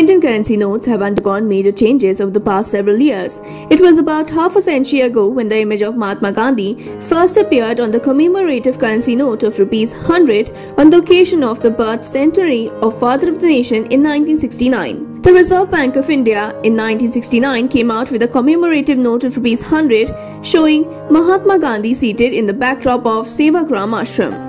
Indian currency notes have undergone major changes over the past several years. It was about half a century ago when the image of Mahatma Gandhi first appeared on the commemorative currency note of ₹100 on the occasion of the birth centenary of Father of the Nation in 1969. The Reserve Bank of India in 1969 came out with a commemorative note of ₹100 showing Mahatma Gandhi seated in the backdrop of Sevagram Ashram.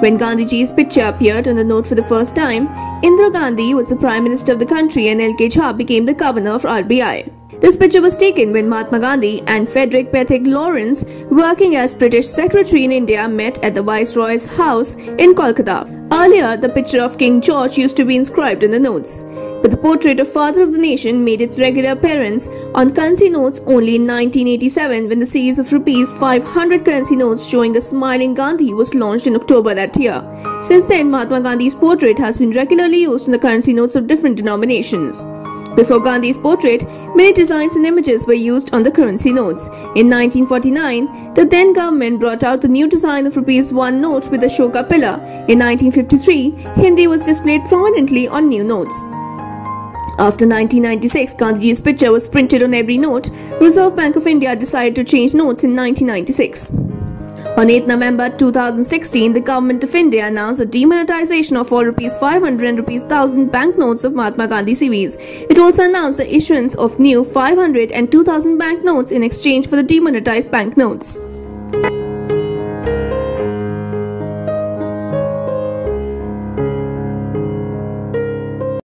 When Gandhiji's picture appeared on the note for the first time, Indira Gandhi was the Prime Minister of the country and LK Jha became the Governor of RBI. This picture was taken when Mahatma Gandhi and Frederick Pethick Lawrence, working as British Secretary in India, met at the Viceroy's House in Kolkata. Earlier, the picture of King George used to be inscribed in the notes, but the portrait of Father of the Nation made its regular appearance on currency notes only in 1987 when the series of ₹500 currency notes showing the smiling Gandhi was launched in October that year. Since then, Mahatma Gandhi's portrait has been regularly used in the currency notes of different denominations. Before Gandhi's portrait, many designs and images were used on the currency notes. In 1949, the then government brought out the new design of ₹1 note with the Ashoka pillar. In 1953, Hindi was displayed prominently on new notes. After 1996, Gandhiji's picture was printed on every note. Reserve Bank of India decided to change notes in 1996. On 8 November 2016, the Government of India announced a demonetization of all ₹500 and ₹1,000 banknotes of Mahatma Gandhi series. It also announced the issuance of new 500 and 2,000 banknotes in exchange for the demonetized banknotes.